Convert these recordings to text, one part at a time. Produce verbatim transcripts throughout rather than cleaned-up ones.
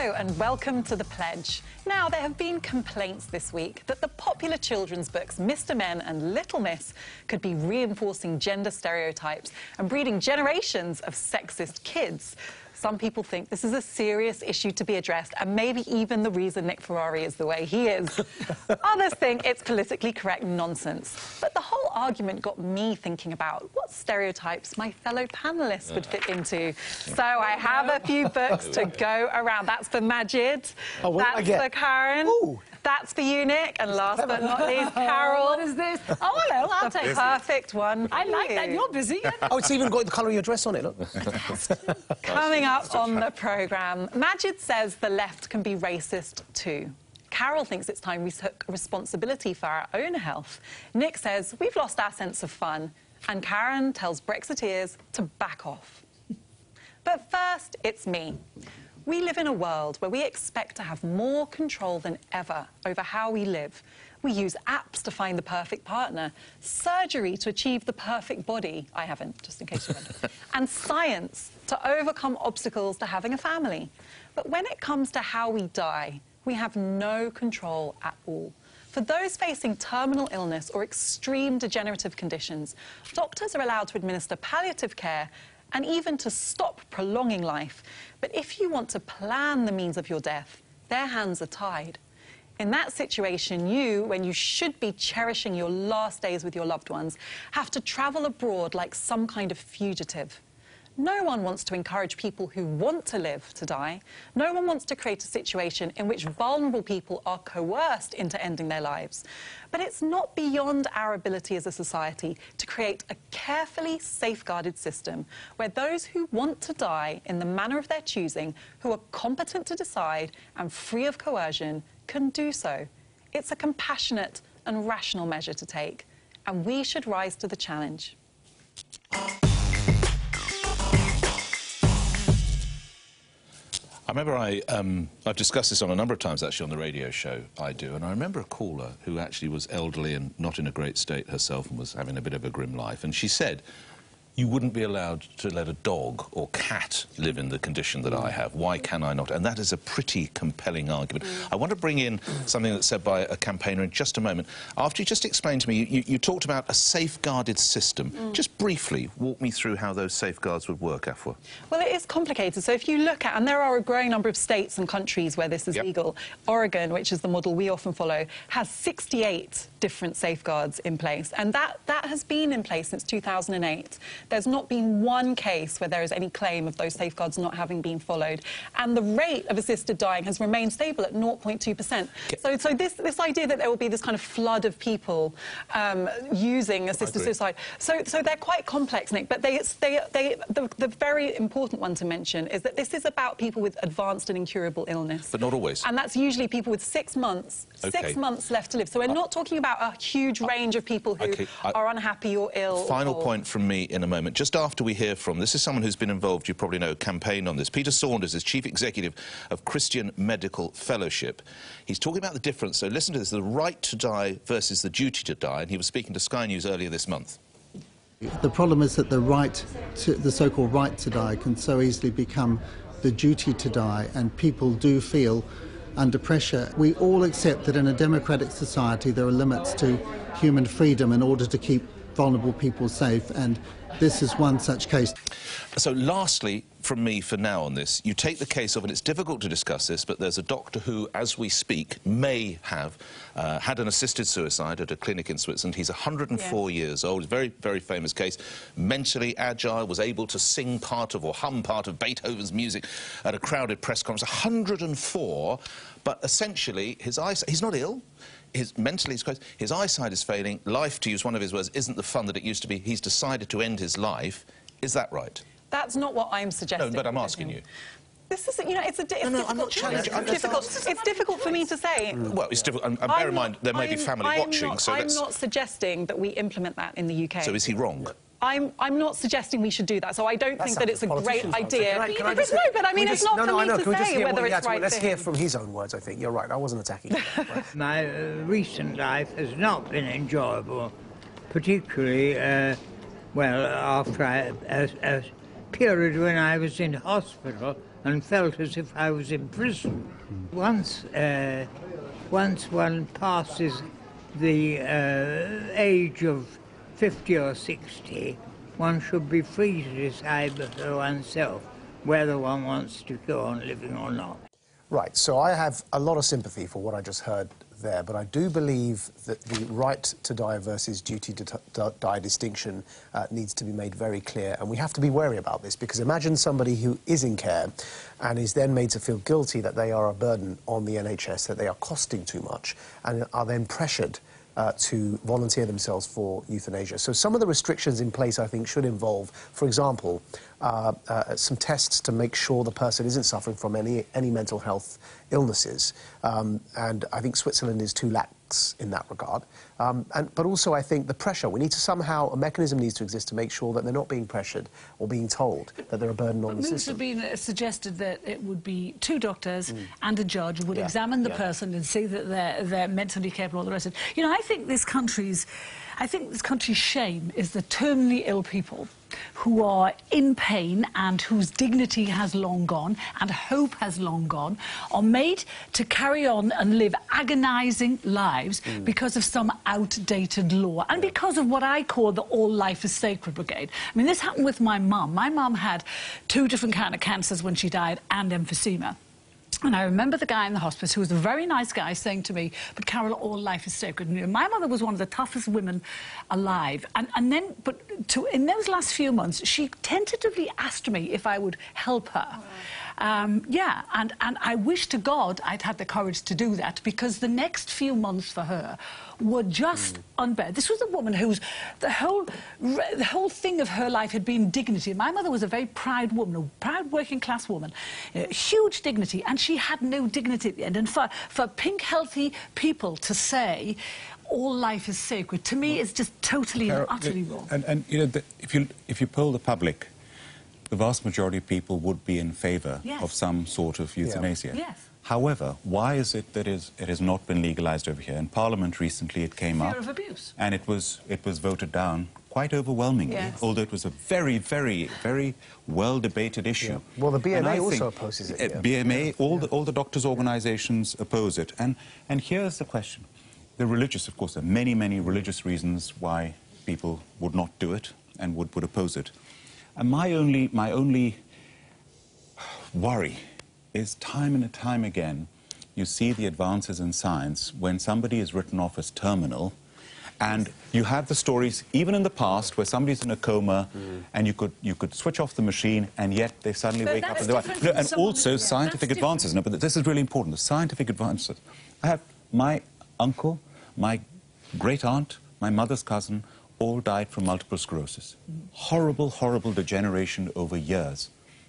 Hello and welcome to The Pledge. Now, there have been complaints this week that the popular children's books Mister Men and Little Miss could be reinforcing gender stereotypes and breeding generations of sexist kids. Some people think this is a serious issue to be addressed and maybe even the reason Nick Ferrari is the way he is. Others think it's politically correct nonsense. But the whole argument got me thinking about what stereotypes my fellow panellists would fit into. So I have a few books to go around. That's for Majid, oh, that's for Karen, ooh. That's for you, Nick, and last but not least, Carol. What is this? Oh, hello, I'll take it. Perfect one. I like that. You're busy. Oh, it's even got the colour of your dress on it, look. Coming up Up on the programme, Majid says the left can be racist too. Carol thinks it's time we took responsibility for our own health. Nick says we've lost our sense of fun. And Karen tells Brexiteers to back off. But first, it's me. We live in a world where we expect to have more control than ever over how we live. We use apps to find the perfect partner, surgery to achieve the perfect body. I haven't, just in case you wondered. And science to overcome obstacles to having a family. But when it comes to how we die, we have no control at all. For those facing terminal illness or extreme degenerative conditions, doctors are allowed to administer palliative care and even to stop prolonging life. But if you want to plan the means of your death, their hands are tied. In that situation, you, when you should be cherishing your last days with your loved ones, have to travel abroad like some kind of fugitive. No one wants to encourage people who want to live to die. No one wants to create a situation in which vulnerable people are coerced into ending their lives. But it's not beyond our ability as a society to create a carefully safeguarded system where those who want to die in the manner of their choosing, who are competent to decide and free of coercion, can do so. It's a compassionate and rational measure to take, and we should rise to the challenge. I remember I, um, I've discussed this on a number of times, actually, on the radio show I do, and I remember a caller who actually was elderly and not in a great state herself and was having a bit of a grim life, and she said, you wouldn't be allowed to let a dog or cat live in the condition that I have. Why can I not? And that is a pretty compelling argument. I want to bring in something that's said by a campaigner in just a moment. After you just explained to me, you, you talked about a safeguarded system. Mm. Just briefly, walk me through how those safeguards would work, Afua. Well, it is complicated. So if you look at, and there are a growing number of states and countries where this is yep. legal. Oregon, which is the model we often follow, has sixty-eight different safeguards in place. And that, that has been in place since two thousand eight. There's not been one case where there is any claim of those safeguards not having been followed. And the rate of assisted dying has remained stable at zero point two percent. Okay. So, so this, this idea that there will be this kind of flood of people um, using assisted suicide, so, so they're quite complex, Nick, but they, they, they, the, the very important one to mention is that this is about people with advanced and incurable illness. But not always. And that's usually people with six months, okay. six months left to live. So we're uh, not talking about a huge range of people who okay. I, are unhappy or ill. Final or, point from me in In a moment, just after we hear from, this is someone who's been involved, you probably know, campaigned on this. Peter Saunders is Chief Executive of Christian Medical Fellowship. He's talking about the difference, so listen to this, the right to die versus the duty to die, and he was speaking to Sky News earlier this month. The problem is that the right, to, the so-called right to die can so easily become the duty to die, and people do feel under pressure. We all accept that in a democratic society there are limits to human freedom in order to keep vulnerable people safe, and this is one such case. So lastly, from me for now on this, you take the case of, and it's difficult to discuss this, but there's a doctor who, as we speak, may have uh, had an assisted suicide at a clinic in Switzerland. He's one hundred and four yeah. years old, very, very famous case, mentally agile, was able to sing part of or hum part of Beethoven's music at a crowded press conference. one hundred and four, but essentially his eyesight, he's not ill. His mentally, his eyesight is failing. Life, to use one of his words, isn't the fun that it used to be. He's decided to end his life. Is that right? That's not what I'm suggesting. No, but I'm asking you. This is, you know, it's a it's no, no, I'm not challenging. It's difficult. It's difficult for me to say. Well, it's difficult. And, and bear in mind, there may I'm, be family I'm watching. Not, so I'm that's... not suggesting that we implement that in the U K. So is he wrong? I'm, I'm not suggesting we should do that, so I don't that think that it's a great idea. Can I, can I just, no, but I mean, just, it's not no, for no, me no, to say whether it's right. Let's hear from his own words, I think. You're right, I wasn't attacking you. Right. My uh, recent life has not been enjoyable, particularly, uh, well, after I, a, a period when I was in hospital and felt as if I was in prison. Mm. Once, uh, once one passes the uh, age of fifty or sixty, one should be free to decide for oneself whether one wants to go on living or not. Right, so I have a lot of sympathy for what I just heard there, but I do believe that the right to die versus duty to die distinction uh, needs to be made very clear, and we have to be wary about this, because imagine somebody who is in care and is then made to feel guilty that they are a burden on the N H S, that they are costing too much, and are then pressured Uh, to volunteer themselves for euthanasia. So some of the restrictions in place, I think, should involve, for example, uh, uh, some tests to make sure the person isn't suffering from any, any mental health illnesses. Um, and I think Switzerland is too lax in that regard. Um, and, but also, I think the pressure, we need to somehow, a mechanism needs to exist to make sure that they're not being pressured or being told that they're a burden on the system. It has been suggested that it would be two doctors mm. and a judge would yeah. examine the yeah. person and see that they're, they're mentally capable, all the rest of it. You know, I I think this country's, I think this country's shame is the terminally ill people who are in pain and whose dignity has long gone and hope has long gone are made to carry on and live agonising lives mm. because of some outdated law and because of what I call the all life is sacred brigade. I mean, this happened with my mum. My mum had two different kinds of cancers when she died and emphysema. And I remember the guy in the hospice, who was a very nice guy, saying to me, but Carol, all life is sacred. And my mother was one of the toughest women alive. And, and then, but to, in those last few months, she tentatively asked me if I would help her. Oh. Um, yeah, and, and I wish to God I'd had the courage to do that, because the next few months for her were just mm. unbearable. This was a woman whose the whole, the whole thing of her life had been dignity. My mother was a very proud woman, a proud working-class woman, uh, huge dignity, and she had no dignity at the end. And for, for pink, healthy people to say all life is sacred, to me, well, it's just totally Carol, and utterly the, wrong. And, and, you know, the, if, you, if you poll the public, the vast majority of people would be in favour yes. of some sort of euthanasia. Yeah. Yes. However, why is it that is, it has not been legalised over here? In Parliament recently it came up... Fear of abuse. ...and it was, it was voted down quite overwhelmingly, yes. although it was a very, very, very well-debated issue. Yeah. Well, the B M A also opposes it. Yeah. B M A, yeah. all, yeah. The, all the doctors' organisations yeah. oppose it. And, and here's the question. The religious, of course, there are many, many religious reasons why people would not do it and would, would oppose it. And my only, my only worry is time and time again you see the advances in science when somebody is written off as terminal, and you have the stories, even in the past, where somebody's in a coma mm. and you could, you could switch off the machine and yet they suddenly but wake up and they're right. No, and also is, yeah, scientific advances. No, but this is really important, the scientific advances. I have my uncle, my great-aunt, my mother's cousin, all died from multiple sclerosis. Mm. Horrible, horrible degeneration over years.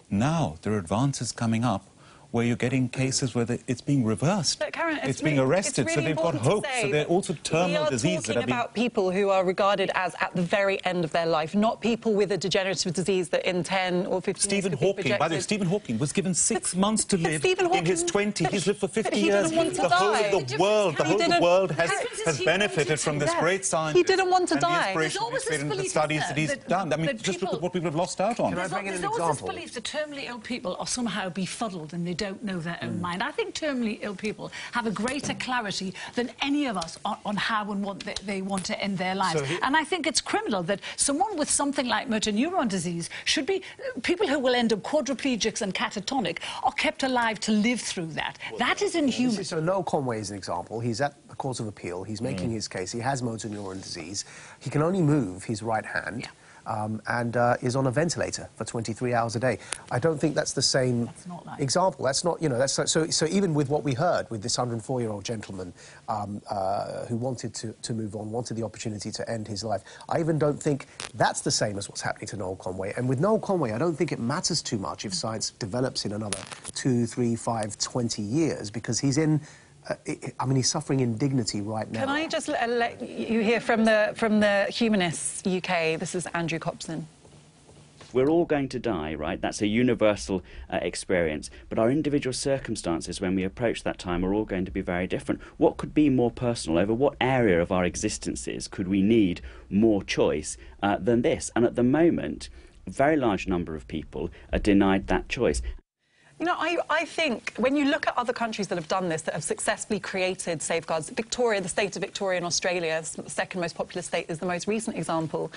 Now there are advances coming up where you're getting cases where the, it's being reversed. But Karen, it's, it's being really, arrested, it's really so they've got hope, so they're also terminal disease that are being... We are talking about people who are regarded as at the very end of their life, not people with a degenerative disease that in ten or fifteen Stephen years could Hawking, be by the way, Stephen Hawking was given six but, months to live Hawking, in his twenties. He's lived for fifty years. The whole of the world, the whole of the world has, has benefited from this great science. He didn't want to die. There's always this belief, the studies that he's done. I mean, just look at what people have lost out on. There's always this belief that terminally ill people are somehow befuddled and they don't know their own mm. mind. I think terminally ill people have a greater clarity than any of us on, on how and what they, they want to end their lives. So he, and I think it's criminal that someone with something like motor neuron disease should be... People who will end up quadriplegics and catatonic are kept alive to live through that. Well, that is inhuman. Is, so Noel Conway is an example. He's at the Court of Appeal. He's making mm. his case. He has motor neuron disease. He can only move his right hand. Yeah. Um, and uh, is on a ventilator for twenty-three hours a day. I don't think that's the same that's not like example. That's not, you know, that's so, so even with what we heard with this one hundred four-year-old gentleman um, uh, who wanted to, to move on, wanted the opportunity to end his life, I even don't think that's the same as what's happening to Noel Conway. And with Noel Conway, I don't think it matters too much if science develops in another two, three, five, twenty years, because he's in... Uh, it, I mean, he's suffering indignity right now. Can I just let, let you hear from the, from the Humanists U K? This is Andrew Copson. We're all going to die, right? That's a universal uh, experience. But our individual circumstances when we approach that time are all going to be very different. What could be more personal? Over what area of our existences could we need more choice uh, than this? And at the moment, a very large number of people are denied that choice. You know, I, I think when you look at other countries that have done this, that have successfully created safeguards, Victoria, the state of Victoria in Australia, the second most populous state, is the most recent example.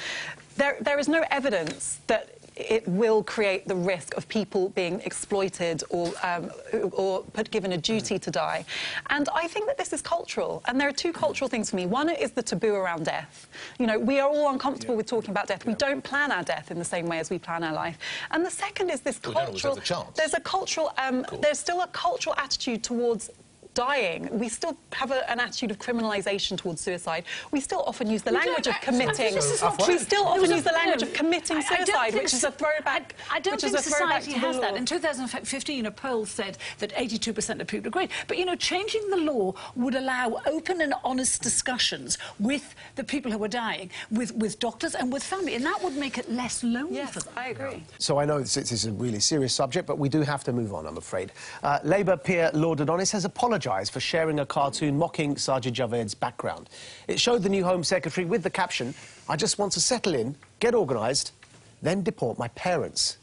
There, there is no evidence that it will create the risk of people being exploited or, um, or put, given a duty to die. And I think that this is cultural. And there are two cultural things for me. One is the taboo around death. You know, we are all uncomfortable yeah. with talking about death. Yeah. We don't plan our death in the same way as we plan our life. And the second is this we cultural... Don't always have the chance. There's a cultural... Um, cool. There's still a cultural attitude towards... dying. We still have a, an attitude of criminalisation towards suicide. We still often use the we language of committing. So we still often use the language of committing suicide, I, I which so, is a throwback. I, I don't think society has that. In two thousand fifteen, a poll said that eighty-two percent of people agreed. But you know, changing the law would allow open and honest discussions with the people who are dying, with with doctors and with family, and that would make it less lonely. Yes, for them. I agree. So I know this, this is a really serious subject, but we do have to move on, I'm afraid. Uh, Labour peer Lord Adonis has apologised for sharing a cartoon mocking Sajid Javid's background. It showed the new Home Secretary with the caption, "I just want to settle in, get organised, then deport my parents."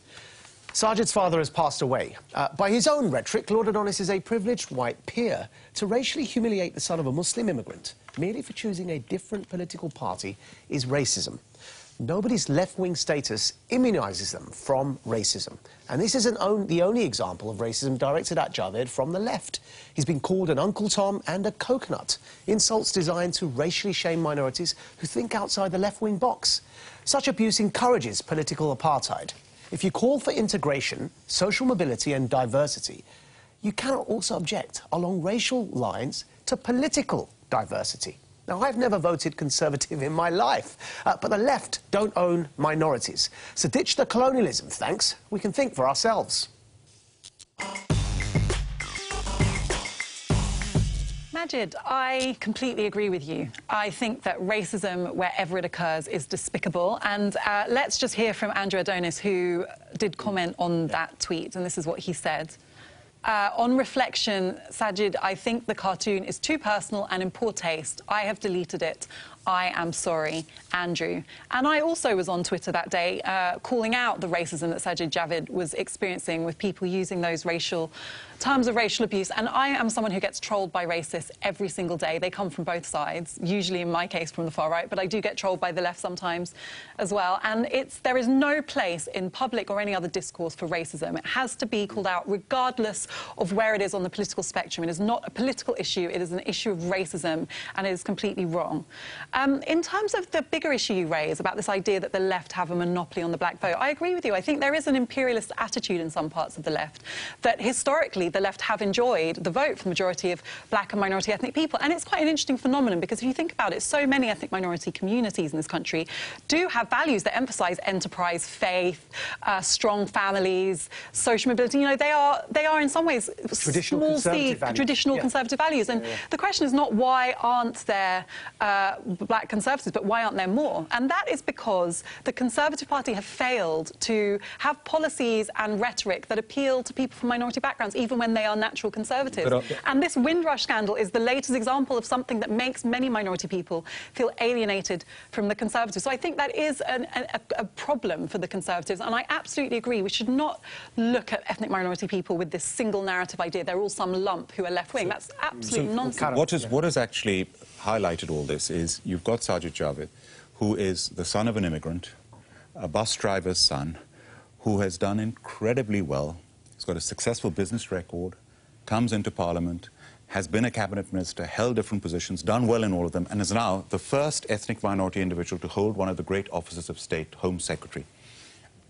Sajid's father has passed away. Uh, by his own rhetoric, Lord Adonis is a privileged white peer to racially humiliate the son of a Muslim immigrant merely for choosing a different political party is racism. Nobody's left-wing status immunises them from racism. And this isn't on, the only example of racism directed at Javid from the left. He's been called an Uncle Tom and a coconut, insults designed to racially shame minorities who think outside the left-wing box. Such abuse encourages political apartheid. If you call for integration, social mobility and diversity, you cannot also object along racial lines to political diversity. Now, I've never voted Conservative in my life, uh, but the left don't own minorities. So ditch the colonialism, thanks. We can think for ourselves. Majid, I completely agree with you. I think that racism, wherever it occurs, is despicable. And uh, let's just hear from Andrew Adonis, who did comment on that tweet, and this is what he said. Uh, on reflection, Sajid, I think the cartoon is too personal and in poor taste. I have deleted it. I am sorry, Andrew. And I also was on Twitter that day uh, calling out the racism that Sajid Javid was experiencing with people using those racial terms of racial abuse. And I am someone who gets trolled by racists every single day. They come from both sides, usually in my case from the far right, but I do get trolled by the left sometimes as well. And it's, there is no place in public or any other discourse for racism. It has to be called out regardless of where it is on the political spectrum. It is not a political issue. It is an issue of racism, and it is completely wrong. Um, in terms of the bigger issue you raise about this idea that the left have a monopoly on the black vote, I agree with you. I think there is an imperialist attitude in some parts of the left that historically the left have enjoyed the vote for the majority of black and minority ethnic people. And it's quite an interesting phenomenon because if you think about it, so many ethnic minority communities in this country do have values that emphasise enterprise, faith, uh, strong families, social mobility. You know, they are, they are in some ways traditional conservative values. Traditional yeah. conservative values. And yeah, yeah. the question is not why aren't there... Uh, black Conservatives, but why aren't there more? And that is because the Conservative Party have failed to have policies and rhetoric that appeal to people from minority backgrounds, even when they are natural Conservatives. But, uh, and this Windrush scandal is the latest example of something that makes many minority people feel alienated from the Conservatives. So I think that is an, a, a problem for the Conservatives, and I absolutely agree. We should not look at ethnic minority people with this single narrative idea. They're all some lump who are left-wing. So, That's absolute so nonsense. What is, what is actually highlighted all this is you've got Sajid Javid, who is the son of an immigrant, a bus driver's son, who has done incredibly well. He's got a successful business record, comes into Parliament, has been a cabinet minister, held different positions, done well in all of them, and is now the first ethnic minority individual to hold one of the great offices of state, Home Secretary.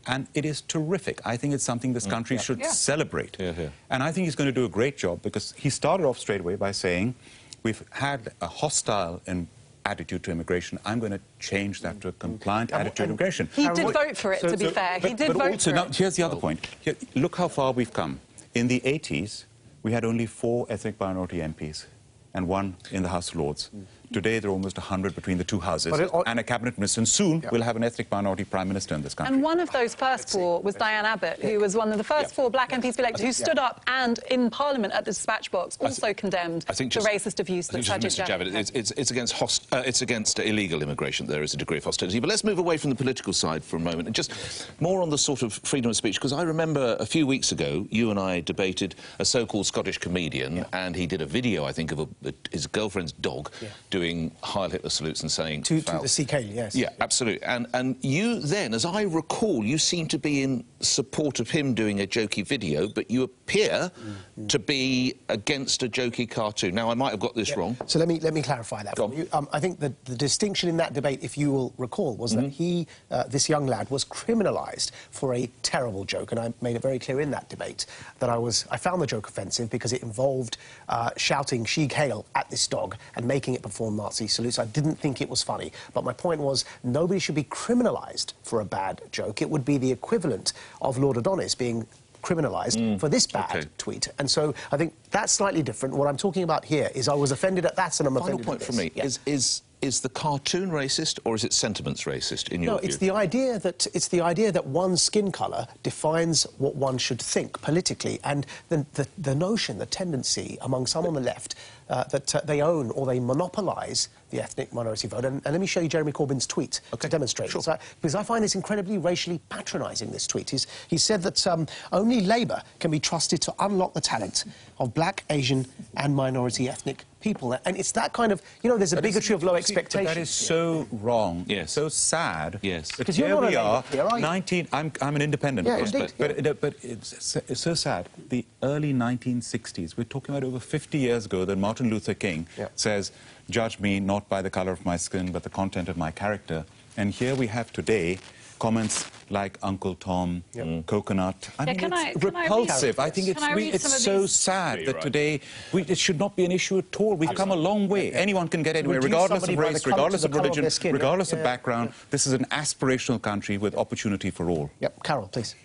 And it is terrific. I think it's something this country yeah. should yeah. celebrate. Yeah, yeah. And I think he's going to do a great job because he started off straight away by saying, we've had a hostile and attitude to immigration. I'm going to change that to a compliant attitude to immigration. He did vote for it, so, to be so, fair. But, he did but vote also, for now, it. Here's the other point. Here, look how far we've come. In the eighties, we had only four ethnic minority M Ps and one in the House of Lords. Mm. Today, there are almost one hundred between the two houses, it, or, and a cabinet minister. And soon, yeah. we'll have an ethnic minority prime minister in this country. And one of those first Let's four see. was Let's Diane Abbott, yeah. who was one of the first yeah. four black M Ps elected, who stood yeah. up and, in Parliament at the dispatch box, also I condemned I think just, the racist abuse that Sajid Javid... It's, it's, it's against host, uh, it's against illegal immigration. There is a degree of hostility. But let's move away from the political side for a moment, and just more on the sort of freedom of speech, because I remember a few weeks ago, you and I debated a so-called Scottish comedian, yeah. and he did a video, I think, of a, his girlfriend's dog yeah. doing Heil Hitler salutes and saying... To, to the C K, yes. Yeah, absolutely. And, and you then, as I recall, you seem to be in support of him doing a jokey video, but you appear mm-hmm. to be against a jokey cartoon. Now, I might have got this yeah. wrong. So let me, let me clarify that. You. Um, I think the, the distinction in that debate, if you will recall, was mm-hmm. that he, uh, this young lad, was criminalised for a terrible joke, and I made it very clear in that debate that I was... I found the joke offensive because it involved uh, shouting Sieg Heil at this dog and making it perform Nazi salutes. I didn't think it was funny, but my point was nobody should be criminalised for a bad joke. It would be the equivalent of Lord Adonis being criminalised mm. for this bad okay. tweet. And so I think that's slightly different. What I'm talking about here is I was offended at that and I'm Final offended at this. Final point for me yeah. is... is Is the cartoon racist or is it sentiments racist in your no, view? No, it's the idea that it's the idea that one's skin colour defines what one should think politically, and the the, the notion, the tendency among some on the left uh, that uh, they own or they monopolise the ethnic minority vote. And, and let me show you Jeremy Corbyn's tweet okay. to demonstrate sure. so, because I find this incredibly racially patronising. This tweet, he's he said that um, only Labour can be trusted to unlock the talent of black, Asian, and minority ethnic people. And it's that kind of, you know, there's a but bigotry of low expectation. That is so yeah. wrong, yes. so sad. Yes. Because here we are, here, are nineteen... I'm, I'm an independent, yeah, course, indeed, but, yeah. but, but it's, it's so sad. The early nineteen sixties, we're talking about over fifty years ago, that Martin Luther King yeah. says, judge me not by the colour of my skin, but the content of my character. And here we have today comments like Uncle Tom, yep. coconut. I yeah, mean, can it's I, can repulsive. I, I think it's, re it's so sad really that right. today we, it should not be an issue at all. We've Absolutely. come a long way. Yeah. Anyone can get anywhere, regardless of race, regardless of religion, skin, regardless yeah. of background. Yeah. This is an aspirational country with opportunity for all. Yep, Carol, please.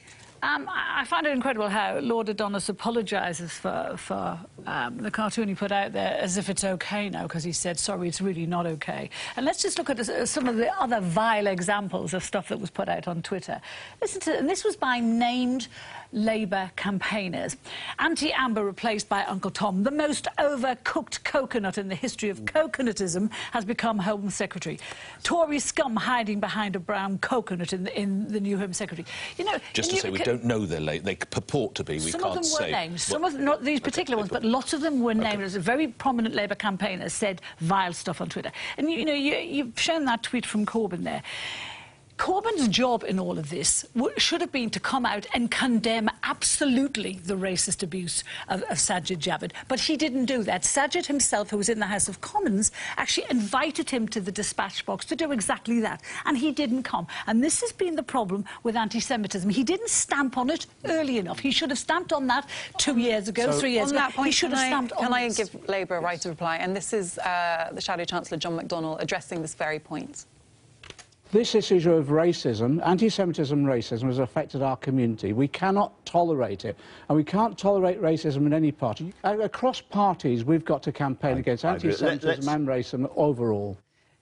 Um, I find it incredible how Lord Adonis apologises for, for um, the cartoon he put out there as if it's OK now, because he said, sorry, it's really not OK. And let's just look at this, some of the other vile examples of stuff that was put out on Twitter. Listen to, and this was by named Labour campaigners. Anti-Amber replaced by Uncle Tom. The most overcooked coconut in the history of coconutism has become Home Secretary. Tory scum hiding behind a brown coconut in the, in the new Home Secretary. You know, just to say, we don't know they're late. They purport to be. We Some can't of them were say named. Some of them, not these particular okay. ones, but lots of them were named. Okay. It was a very prominent Labour campaigner said vile stuff on Twitter. And you, you know, you, you've shown that tweet from Corbyn there. Corbyn's job in all of this should have been to come out and condemn absolutely the racist abuse of, of Sajid Javid, but he didn't do that. Sajid himself, who was in the House of Commons, actually invited him to the dispatch box to do exactly that, and he didn't come. And this has been the problem with anti-Semitism. He didn't stamp on it early enough. He should have stamped on that two years ago, so three years ago. Point, he should have I, stamped on it. Can I this. give Labour a right to reply? And this is uh, the Shadow Chancellor, John McDonnell, addressing this very point. This issue of racism, anti-Semitism, racism, has affected our community. We cannot tolerate it, and we can't tolerate racism in any party. Across parties, we've got to campaign against anti-Semitism and racism overall.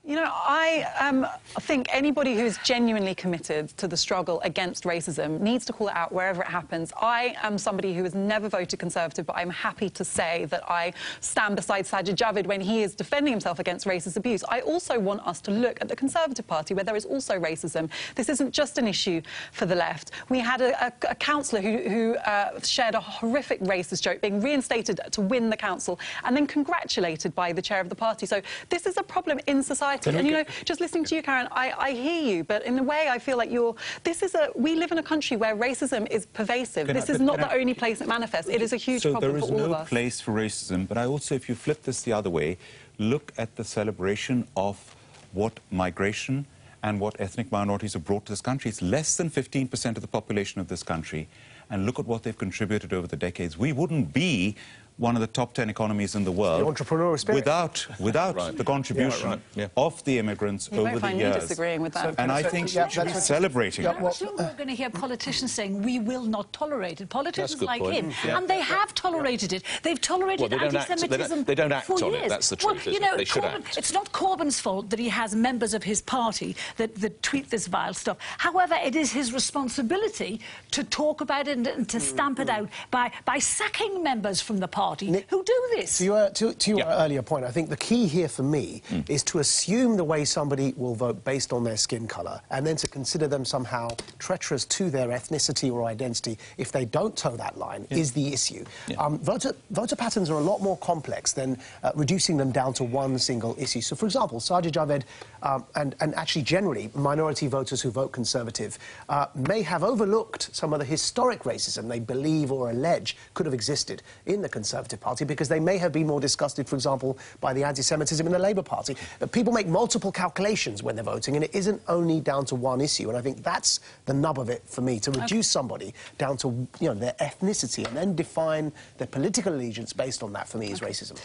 You know, I um, think anybody who's genuinely committed to the struggle against racism needs to call it out wherever it happens. I am somebody who has never voted Conservative, but I'm happy to say that I stand beside Sajid Javid when he is defending himself against racist abuse. I also want us to look at the Conservative Party, where there is also racism. This isn't just an issue for the left. We had a, a, a councillor who, who uh, shared a horrific racist joke being reinstated to win the council and then congratulated by the chair of the party. So this is a problem in society. And, you know, just listening to you, Karen, I, I hear you, but in a way I feel like you're... This is a... We live in a country where racism is pervasive. Can this I, is not the I, only place it manifests. It is a huge so problem for no all of us. So there is no place for racism, but I also, if you flip this the other way, look at the celebration of what migration and what ethnic minorities have brought to this country. It's less than fifteen percent of the population of this country, and look at what they've contributed over the decades. We wouldn't be one of the top ten economies in the world. The entrepreneurial spirit. Without, without right. the contribution yeah, right. yeah. of the immigrants you over might the find years. Me disagreeing with that. So, and so, I think so, yeah, we should be celebrating. Yeah, well, I'm sure we're going to hear politicians saying, we will not tolerate it. Politicians like point. him. Yeah. And they have tolerated yeah. it. They've tolerated well, they anti-Semitism They don't act, they don't, they don't act on years. it, that's the truth. Well, you know, they should Corbyn, act. It's not Corbyn's fault that he has members of his party that, that tweet this vile stuff. However, it is his responsibility to talk about it and, and to mm, stamp mm. it out by, by sacking members from the party. Nick, who do this? To your, to, to your yeah. earlier point, I think the key here for me mm. is to assume the way somebody will vote based on their skin colour and then to consider them somehow treacherous to their ethnicity or identity if they don't toe that line yeah. is the issue. Yeah. Um, voter, voter patterns are a lot more complex than uh, reducing them down to one single issue. So, for example, Sajid Javid um, and, and actually generally minority voters who vote Conservative uh, may have overlooked some of the historic racism they believe or allege could have existed in the Conservative Party because they may have been more disgusted, for example, by the anti-Semitism in the Labour Party. But people make multiple calculations when they're voting, and it isn't only down to one issue. And I think that's the nub of it for me, to reduce okay. somebody down to, you know, their ethnicity and then define their political allegiance based on that, for me, is okay. racism.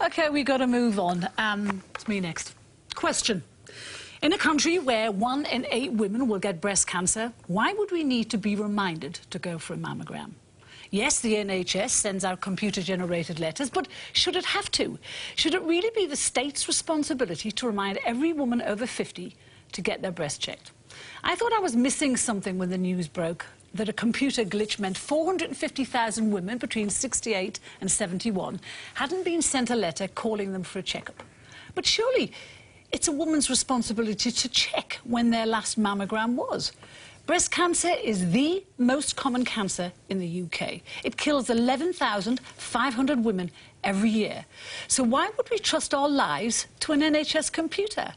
OK, we've got to move on. Um, it's me next. Question. In a country where one in eight women will get breast cancer, why would we need to be reminded to go for a mammogram? Yes, the N H S sends out computer-generated letters, but should it have to? Should it really be the state's responsibility to remind every woman over fifty to get their breast checked? I thought I was missing something when the news broke that a computer glitch meant four hundred fifty thousand women between sixty-eight and seventy-one hadn't been sent a letter calling them for a checkup. But surely it's a woman's responsibility to check when their last mammogram was. Breast cancer is the most common cancer in the U K. It kills eleven thousand five hundred women every year. So why would we trust our lives to an N H S computer?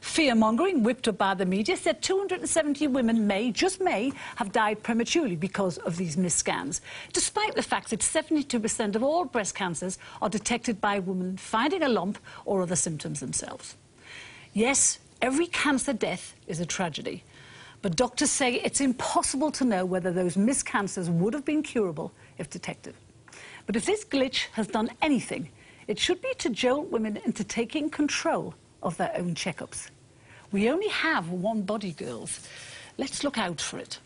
Fear-mongering, whipped up by the media, said two hundred seventy women may, just may, have died prematurely because of these misscans, despite the fact that seventy-two percent of all breast cancers are detected by women finding a lump or other symptoms themselves. Yes, every cancer death is a tragedy. But doctors say it's impossible to know whether those miscancers would have been curable if detected. But if this glitch has done anything, it should be to jolt women into taking control of their own checkups. We only have one body, girls. Let's look out for it.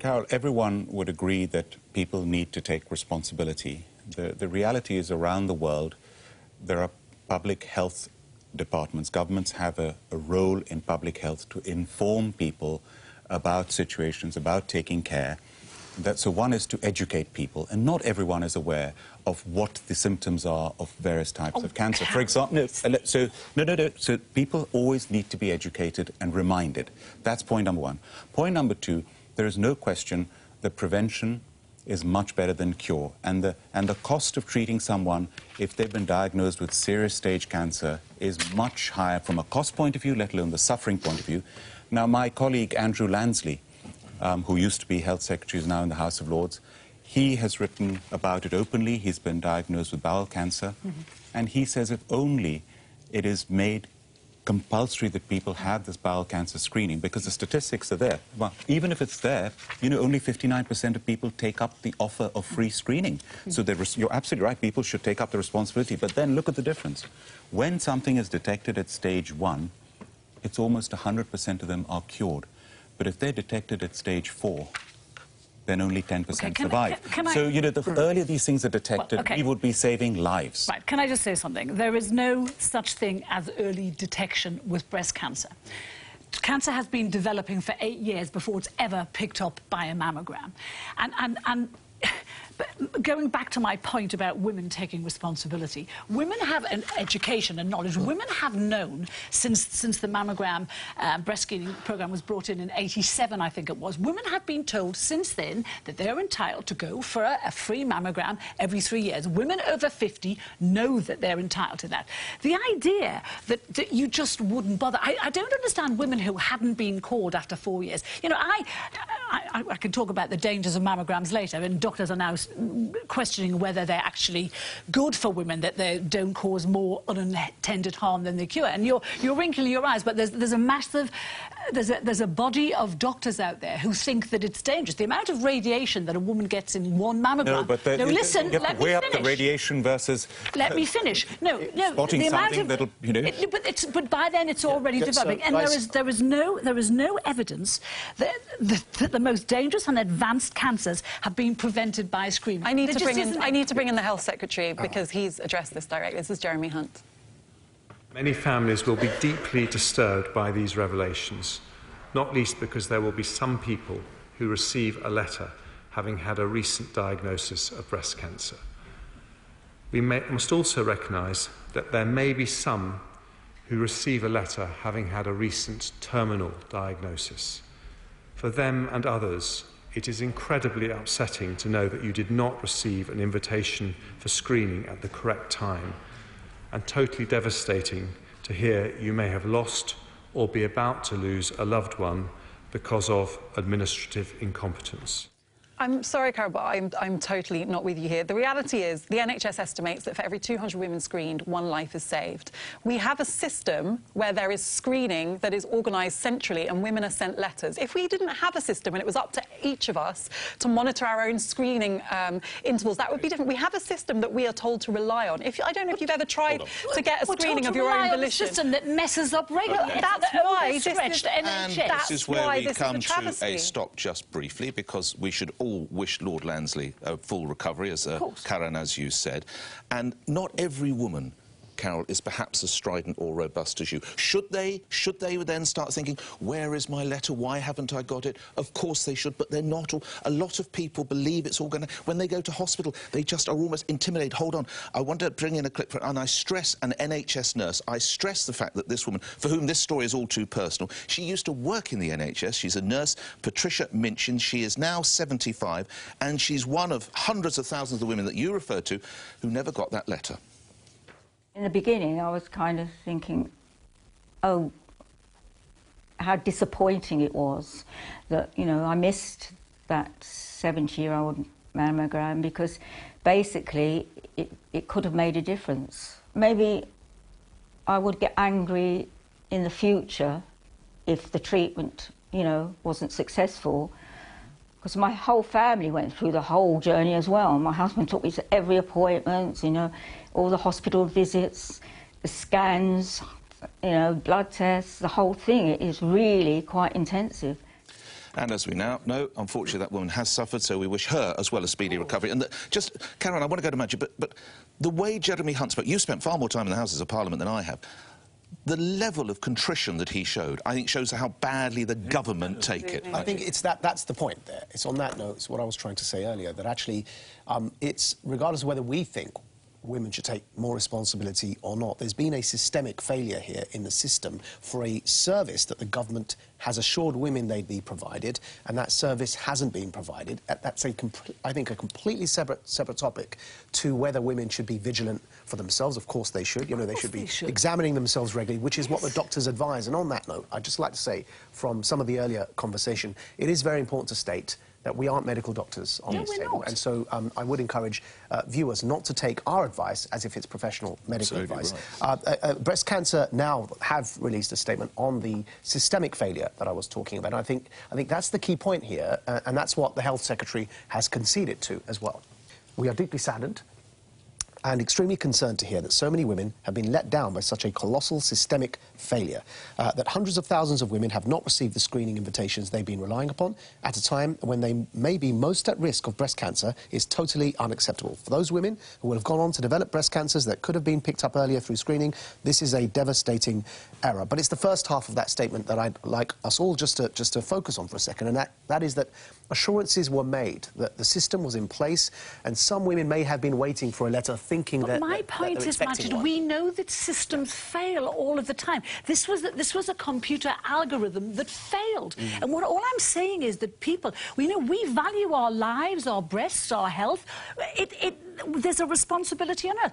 Carol, everyone would agree that people need to take responsibility. The, the reality is around the world, there are public health departments. Governments have a, a role in public health to inform people about situations, about taking care. That, so one is to educate people, and not everyone is aware of what the symptoms are of various types oh, of cancer. For example, no, so, no, no, no, so people always need to be educated and reminded. That's point number one. Point number two, there is no question that prevention is much better than cure. And the, and the cost of treating someone if they've been diagnosed with serious stage cancer is much higher from a cost point of view, let alone the suffering point of view. Now, my colleague Andrew Lansley, um, who used to be Health Secretary, is now in the House of Lords, he has written about it openly. He's been diagnosed with bowel cancer. Mm-hmm. And he says if only it is made compulsory that people have this bowel cancer screening, because the statistics are there. Well, even if it's there, you know, only fifty-nine percent of people take up the offer of free screening. So you're absolutely right, people should take up the responsibility. But then look at the difference. When something is detected at stage one, it's almost one hundred percent of them are cured. But if they're detected at stage four, then only ten percent okay, survive. I, can, can so, I, you know, the mm. earlier these things are detected, well, okay. we would be saving lives. Right, can I just say something? There is no such thing as early detection with breast cancer. Cancer has been developing for eight years before it's ever picked up by a mammogram. And, and, and but going back to my point about women taking responsibility, women have an education and knowledge. Women have known since, since the mammogram uh, breast screening program was brought in in eighty-seven, I think it was, women have been told since then that they're entitled to go for a, a free mammogram every three years. Women over fifty know that they're entitled to that. The idea that, that you just wouldn't bother. I, I don't understand women who hadn't been called after four years. You know, I, I, I can talk about the dangers of mammograms later, and doctors are now questioning whether they're actually good for women, that they don't cause more unintended harm than they cure. And you're, you're wrinkling your eyes, but there's, there's a massive... There's a, there's a body of doctors out there who think that it's dangerous. The amount of radiation that a woman gets in one mammogram... No, but the, no, listen, you have to weigh up the radiation versus... Let me finish. No, no, spotting the amount of... That'll, you know... It, but, it's, but by then it's already yeah, developing. So, and nice. there, is, there, is no, there is no evidence that, that, that the most dangerous and advanced cancers have been prevented by screening. I need, to bring, in, I need to bring in the Health Secretary, because oh. he's addressed this directly. This is Jeremy Hunt. Many families will be deeply disturbed by these revelations, not least because there will be some people who receive a letter having had a recent diagnosis of breast cancer. We may, must also recognise that there may be some who receive a letter having had a recent terminal diagnosis. For them and others, it is incredibly upsetting to know that you did not receive an invitation for screening at the correct time, and totally devastating to hear you may have lost or be about to lose a loved one because of administrative incompetence. I'm sorry, Carol, but I'm, I'm totally not with you here. The reality is the N H S estimates that for every two hundred women screened, one life is saved. We have a system where there is screening that is organised centrally and women are sent letters. If we didn't have a system and it was up to each of us to monitor our own screening um, intervals, that would be different. We have a system that we are told to rely on. If, I don't know if you've ever tried to get a screening of your own volition. A system that messes up regularly. Okay. That's why this is, and this is where we come to a stop just briefly, because we should all wish Lord Lansley a full recovery, as uh, Karen, as you said. And not every woman, Carol, is perhaps as strident or robust as you. Should they, should they then start thinking, where is my letter, why haven't I got it? Of course they should, but they're not all. A lot of people believe it's all going to... When they go to hospital, they just are almost intimidated. Hold on, I want to bring in a clip for it. And I stress an N H S nurse. I stress the fact that this woman, for whom this story is all too personal, she used to work in the N H S. She's a nurse, Patricia Minchin. She is now seventy-five, and she's one of hundreds of thousands of women that you referred to who never got that letter. In the beginning, I was kind of thinking, oh, how disappointing it was that, you know, I missed that seventy-year-old mammogram, because basically it, it could have made a difference. Maybe I would get angry in the future if the treatment, you know, wasn't successful, because my whole family went through the whole journey as well. My husband took me to every appointment, you know, all the hospital visits, the scans, you know, blood tests, the whole thing is really quite intensive. And as we now know, unfortunately, that woman has suffered, so we wish her as well a speedy oh. recovery. And the, just, Karen, I want to go to Majid, but, but the way Jeremy Hunt spoke, you spent far more time in the Houses of Parliament than I have. The level of contrition that he showed, I think, shows how badly the government take it. I think it's that, that's the point there. It's on that note, it's what I was trying to say earlier, that actually um, it's, regardless of whether we think women should take more responsibility or not, there's been a systemic failure here in the system for a service that the government has assured women they'd be provided, and that service hasn't been provided. That's, a I think, a completely separate, separate topic to whether women should be vigilant for themselves. Of course they should. You know, they should be examining themselves regularly, which is yes. what the doctors advise. And on that note, I'd just like to say, from some of the earlier conversation, it is very important to state that we aren't medical doctors on no, this table. Not. And so um, I would encourage uh, viewers not to take our advice as if it's professional medical Absolutely advice. Right. Uh, uh, uh, breast Cancer Now have released a statement on the systemic failure that I was talking about. And I think, I think that's the key point here, uh, and that's what the Health Secretary has conceded to as well. We are deeply saddened and extremely concerned to hear that so many women have been let down by such a colossal systemic failure, uh, that hundreds of thousands of women have not received the screening invitations they've been relying upon at a time when they may be most at risk of breast cancer is totally unacceptable. For those women who will have gone on to develop breast cancers that could have been picked up earlier through screening, this is a devastating error. But it's the first half of that statement that I'd like us all just to, just to focus on for a second, and that, that is that assurances were made that the system was in place, and some women may have been waiting for a letter thinking but that my that, point that is, Majid, we know that systems yeah. fail all of the time. This was, this was a computer algorithm that failed. Mm. And what all I'm saying is that people, we know we value our lives, our breasts, our health. It, it, there's a responsibility on earth.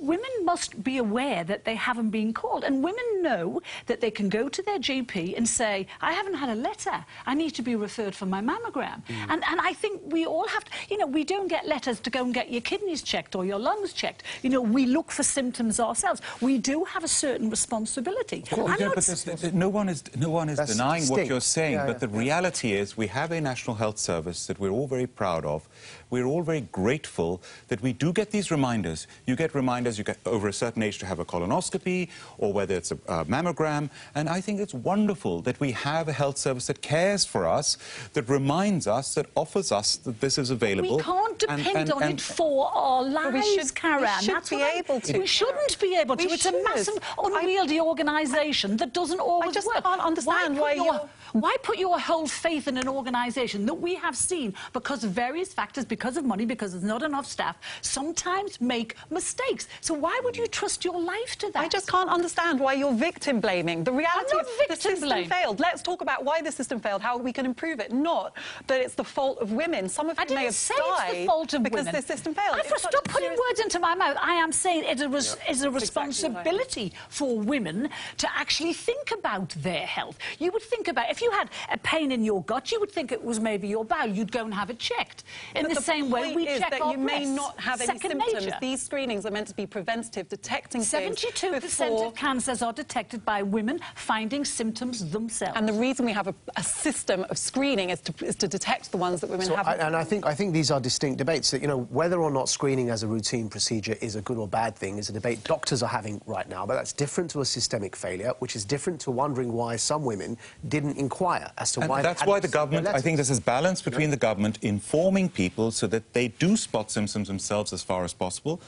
Women must be aware that they haven't been called, and women know that they can go to their G P and say, I haven't had a letter, I need to be referred for my mammogram. Mm. And, and I think we all have to, you know, we don't get letters to go and get your kidneys checked or your lungs checked. You know, we look for symptoms ourselves. We do have a certain responsibility. Course, yeah, but there's, there's, no one is, no one is denying distinct. what you're saying, yeah, but yeah. the reality is we have a National Health Service that we're all very proud of. We're all very grateful that we do get these reminders. You get reminders you get over a certain age to have a colonoscopy or whether it's a uh, mammogram. And I think it's wonderful that we have a health service that cares for us, that reminds us, that offers us that this is available. We can't depend and, and, on and, and, it for our lives, we should, Karen. We, should That's be able to. we shouldn't be able to. We it's should. a massive, unwieldy organisation that doesn't always I just work. can't understand why, why, your, why put your whole faith in an organisation that we have seen, because of various factors, because of money, because there's not enough staff, sometimes make mistakes. So why would you trust your life to that? I just can't understand why you're victim blaming. The reality is the system failed. Let's talk about why the system failed, how we can improve it, not that it's the fault of women. Some of you may have died because the system failed. Stop putting words into my mouth. I am saying it is a responsibility for women to actually think about their health. You would think about, if you had a pain in your gut, you would think it was maybe your bowel. You'd go and have it checked. In the same way we check our breasts. You may not have any symptoms. These screenings are meant to be preventative, detecting things before. seventy-two percent of cancers are detected by women finding symptoms themselves. And the reason we have a, a system of screening is to, is to detect the ones that women so have. I, and I think I think these are distinct debates. That, you know, whether or not screening as a routine procedure is a good or bad thing is a debate doctors are having right now. But that's different to a systemic failure, which is different to wondering why some women didn't inquire as to and why. That's why the government. I think there's this balance between the government informing people so that they do spot symptoms themselves as far as possible,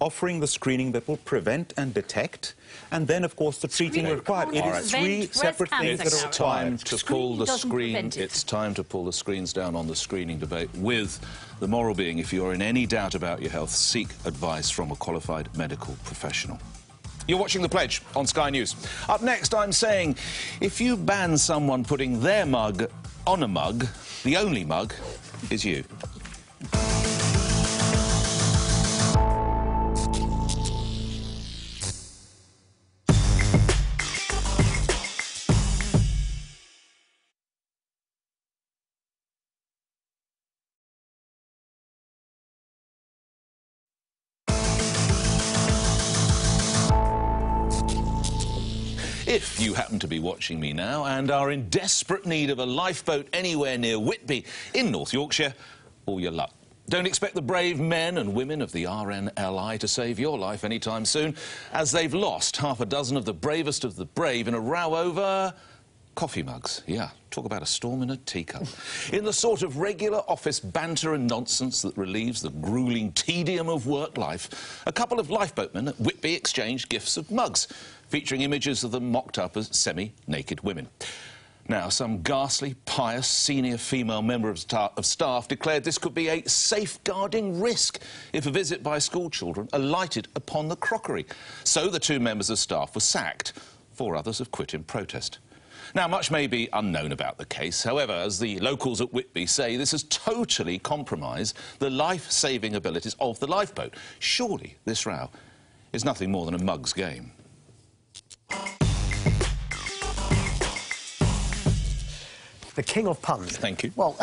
offering the screening that will prevent and detect, and then, of course, the treating required. It is three separate things that are time to pull the screen. It's time to pull the screens down on the screening debate, with the moral being, if you're in any doubt about your health, seek advice from a qualified medical professional. You're watching The Pledge on Sky News. Up next, I'm saying, if you ban someone putting their mug on a mug, the only mug is you. If you happen to be watching me now and are in desperate need of a lifeboat anywhere near Whitby in North Yorkshire, all your luck. Don't expect the brave men and women of the R N L I to save your life anytime soon, as they've lost half a dozen of the bravest of the brave in a row over coffee mugs. Yeah, talk about a storm in a teacup. In the sort of regular office banter and nonsense that relieves the gruelling tedium of work life, a couple of lifeboatmen at Whitby exchanged gifts of mugs, featuring images of them mocked up as semi-naked women. Now, some ghastly, pious, senior female member of, sta of staff declared this could be a safeguarding risk if a visit by schoolchildren alighted upon the crockery. So the two members of staff were sacked. Four others have quit in protest. Now, much may be unknown about the case. However, as the locals at Whitby say, this has totally compromised the life-saving abilities of the lifeboat. Surely this row is nothing more than a mug's game. The king of puns. Thank you. Well,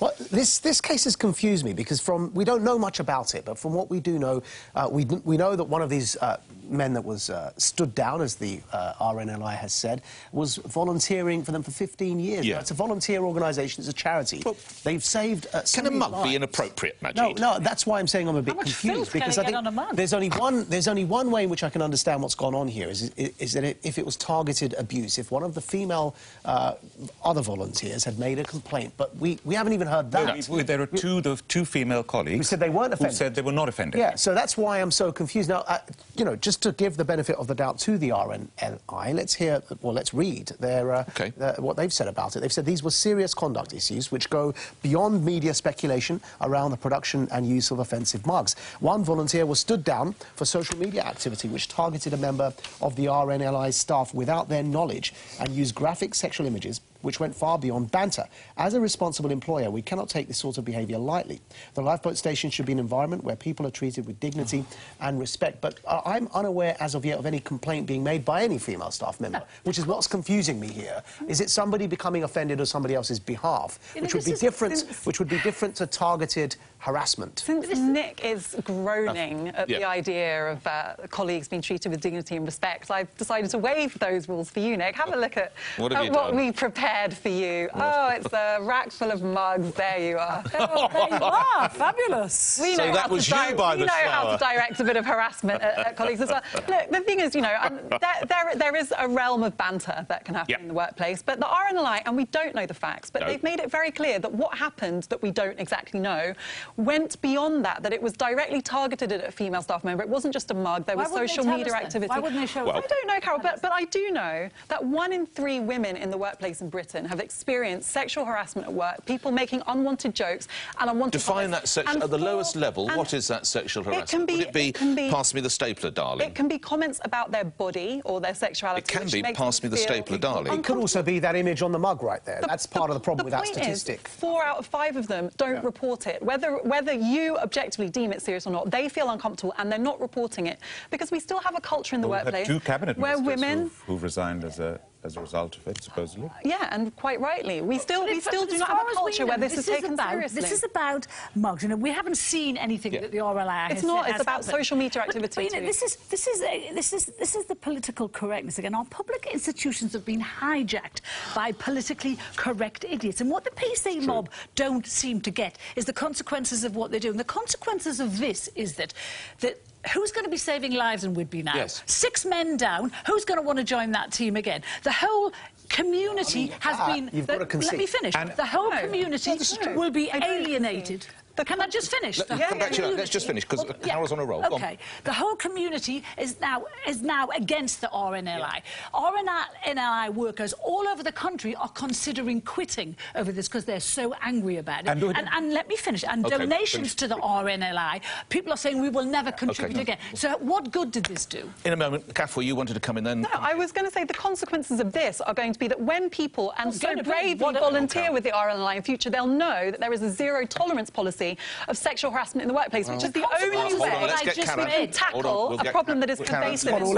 well, this this case has confused me, because from we don't know much about it, but from what we do know, uh, we we know that one of these uh, men that was uh, stood down, as the uh, R N L I has said, was volunteering for them for fifteen years. Yeah. It's a volunteer organisation. It's a charity. Well, they've saved. Uh, can a mug lives. be inappropriate, Majid? No, no. That's why I'm saying I'm a bit How much confused because I think on a mug? there's only one there's only one way in which I can understand what's gone on here is is, is that it, if it was targeted abuse, if one of the female uh, other volunteers had made a complaint, but we, we haven't even heard that. No, we, we, there are two the two female colleagues who said they weren't offended. Who said they were not offended. Yeah, so that's why I'm so confused. Now, uh, you know, just to give the benefit of the doubt to the R N L I, let's hear, well, let's read their, uh, okay. their, what they've said about it. They've said these were serious conduct issues which go beyond media speculation around the production and use of offensive mugs. One volunteer was stood down for social media activity which targeted a member of the R N L I staff without their knowledge and used graphic sexual images which went far beyond banter. As a responsible employer, we cannot take this sort of behaviour lightly. The lifeboat station should be an environment where people are treated with dignity and respect. But uh, I'm unaware as of yet of any complaint being made by any female staff member, no, which is what's confusing me here. Is it somebody becoming offended on somebody else's behalf, you know, which would be different, since... which would be different to targeted harassment? Since Nick is groaning uh, at yeah. the idea of uh, colleagues being treated with dignity and respect, I've decided to waive those rules for you, Nick. Have a look at what, at what we prepared for you. Oh, it's a rack full of mugs. There you are. Oh, there you are. Fabulous. We know so that was you by the shower. We know how to direct a bit of harassment at, at colleagues as well. Look, the thing is, you know, um, there, there, there is a realm of banter that can happen yep. in the workplace, but the R N L I, and we don't know the facts, but no. they've made it very clear that what happened that we don't exactly know went beyond that, that it was directly targeted at a female staff member. It wasn't just a mug. There was social media activity. Why wouldn't they show us? Well, I don't know, Carol, but, but I do know that one in three women in the workplace in Britain have experienced sexual harassment at work, people making unwanted jokes and unwanted... Define that sexual... At the lowest level, what is that sexual harassment? It can be... Would it be, it can be pass me the stapler, darling? It can be comments about their body or their sexuality. It can be pass me the stapler, darling. It could also be that image on the mug right there. The, That's part the, of the problem the with that statistic. Is, four out of five of them don't yeah. report it. Whether, whether you objectively deem it serious or not, they feel uncomfortable and they're not reporting it because we still have a culture in the well, workplace two cabinet where women... Who've, who've resigned as a... as a result of it, supposedly. Yeah, and quite rightly. We still, we still do not have a culture where this is taken seriously. This is about mugs. You know, we haven't seen anything that the R L I has not. It's about social media activity. This is this is this is this is the political correctness again. Our public institutions have been hijacked by politically correct idiots. And what the P C mob don't seem to get is the consequences of what they're doing. The consequences of this is that that. Who's going to be saving lives in Whitby now? Yes. Six men down. Who's going to want to join that team again? The whole community I mean, has ah, been... You've the, got to concede. Let me finish. And the whole no, community will be alienated. The Can I just finish? Let, yeah, yeah, yeah. Let's just finish, because well, Carol's yeah. on a roll. OK. On. The whole community is now, is now against the R N L I. Yeah. R N L I workers all over the country are considering quitting over this because they're so angry about it. And, and, and let me finish. And okay, donations finish. to the R N L I, people are saying we will never contribute okay, no. again. So what good did this do? In a moment, Kafwa, you wanted to come in then. No, I was going to say the consequences of this are going to be that when people and well, so bravely volunteer with the R N L I in future, they'll know that there is a zero-tolerance policy of sexual harassment in the workplace, which oh, is the only oh, way on, I just made tackle we'll a problem that is pervasive. Really,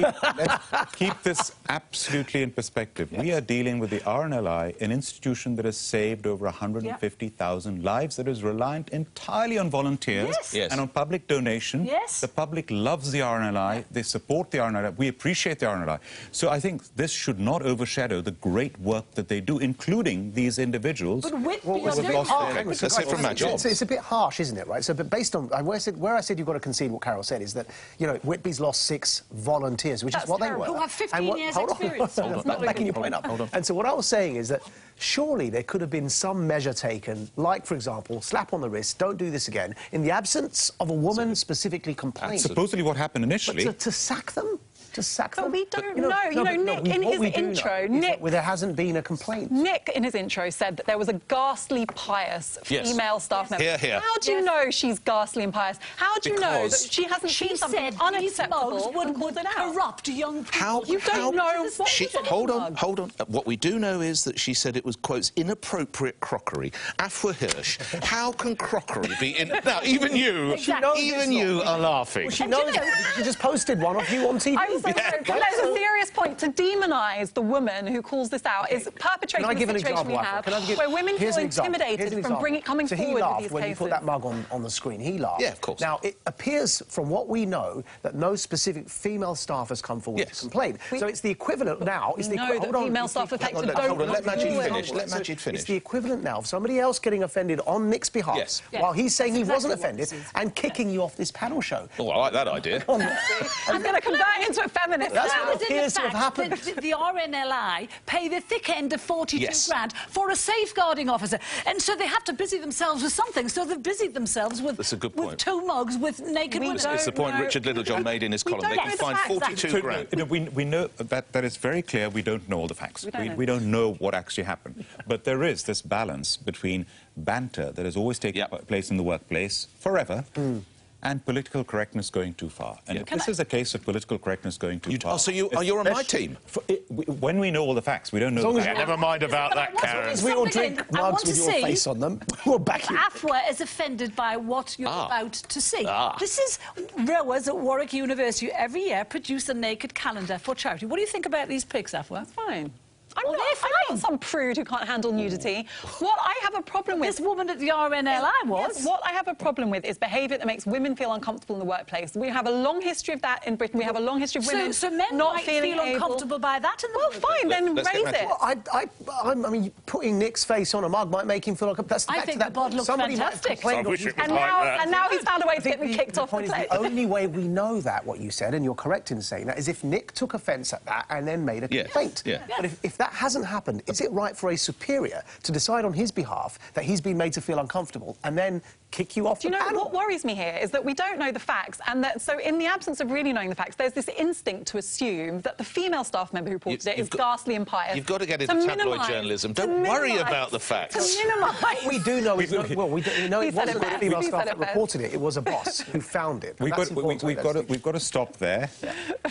let's keep this absolutely in perspective. Yes. We are dealing with the R N L I, an institution that has saved over one hundred fifty thousand yeah. lives, that is reliant entirely on volunteers yes. Yes. and on public donation. Yes. The public loves the R N L I, they support the R N L I, we appreciate the R N L I. So I think this should not overshadow the great work that they do, including these individuals. But with well, well, the It's, it's a bit harsh, isn't it, right? So, but based on... Where I, said, where I said you've got to concede what Carol said is that, you know, Whitby's lost six volunteers, which That's is what terrible. They were. Who have fifteen what, years hold on, experience. Hold on, hold on, not backing your point up. Hold on. And so what I was saying is that surely there could have been some measure taken, like, for example, slap on the wrist, don't do this again, in the absence of a woman specifically complaining. That's supposedly what happened initially. But to, to sack them? To sack them? But we don't know. You know, no, you know Nick, no, we, in his intro, Nick... Well, there hasn't been a complaint. Nick, in his intro, said that there was a ghastly, pious female yes. staff member. Here, here. How do yes. you know she's ghastly and pious? How do because you know that she hasn't she seen something said unacceptable would, would corrupt young people? How, you how, don't know what she, she Hold on, hold on. What we do know is that she said it was, quotes, inappropriate crockery. Afua Hirsch, how can crockery be... In, now, even you, exactly. even you are laughing. Well, she and knows you know, she just posted one of you on T V. I'm sorry, yeah, but there's so... a serious point to demonise the woman who calls this out is perpetrating the situation example, we have give... where women Here's feel intimidated from bringing, coming so forward with these when cases. He laughed when you put that mug on, on the screen. He laughed. Yeah, of course. Now, it appears from what we know that no specific female staff has come forward yes. to complain. We... So it's the equivalent now... It's the equi... Hold on, female staff the... affected don't... Hold on, let Majid finish. Let Majid finish. It's the equivalent now of somebody else getting offended on Nick's behalf yes. while he's saying he wasn't offended and kicking you off this panel show. Oh, I like that idea. I'm going to convert into a feminist. That's now. What appears to have happened. The, the, the R N L I pay the thick end of forty-two yes. grand for a safeguarding officer, and so they have to busy themselves with something. So they've busied themselves with, That's a good point. with two mugs, with naked women. It's the point know. Richard Littlejohn made in his column. They can find forty-two that. grand. So, no, we, we know that that is very clear. We don't know all the facts. We don't, we, know. We don't know what actually happened. But there is this balance between banter that has always taken yep. place in the workplace forever. Mm. and political correctness going too far. And yeah. if this I... is a case of political correctness going too You'd, far... Oh, so you, oh, you're on my team? For, it, we, when we know all the facts, we don't know... The yeah, facts. Never mind about yeah, that, Karen. We all drink in, mugs with your face on them. We'll back you. Afua is offended by what you're ah. about to see. Ah. This is... Rowers at Warwick University every year produce a naked calendar for charity. What do you think about these pics, Afua? It's fine. I'm, well, not, I'm not some prude who can't handle nudity. What I have a problem with... This woman at the R N L I was. Yes, what I have a problem with is behaviour that makes women feel uncomfortable in the workplace. We have a long history of that in Britain. We have a long history of women so, so men not feeling feel uncomfortable able. by that in the Well, movie. fine, then Let's raise it. Well, I, I, I mean, putting Nick's face on a mug might make him feel like... That's I think that the bod looks fantastic. I wish it was and, like now, that. and now he's found a way to get me kicked the off the is The only way we know that, what you said, and you're correct in saying that, is if Nick took offence at that and then made a complaint. But if that... That hasn't happened. Is it right for a superior to decide on his behalf that he's been made to feel uncomfortable and then kick you off? Do you know what worries me here is that we don't know the facts, and that so in the absence of really knowing the facts, there's this instinct to assume that the female staff member who reported it is ghastly and pious. You've got to get into tabloid journalism. Don't worry about the facts. To minimise. We do know. Well, we know it wasn't the female staff that reported it. It was a boss who found it. We've got. We've got. To, we've got to stop there.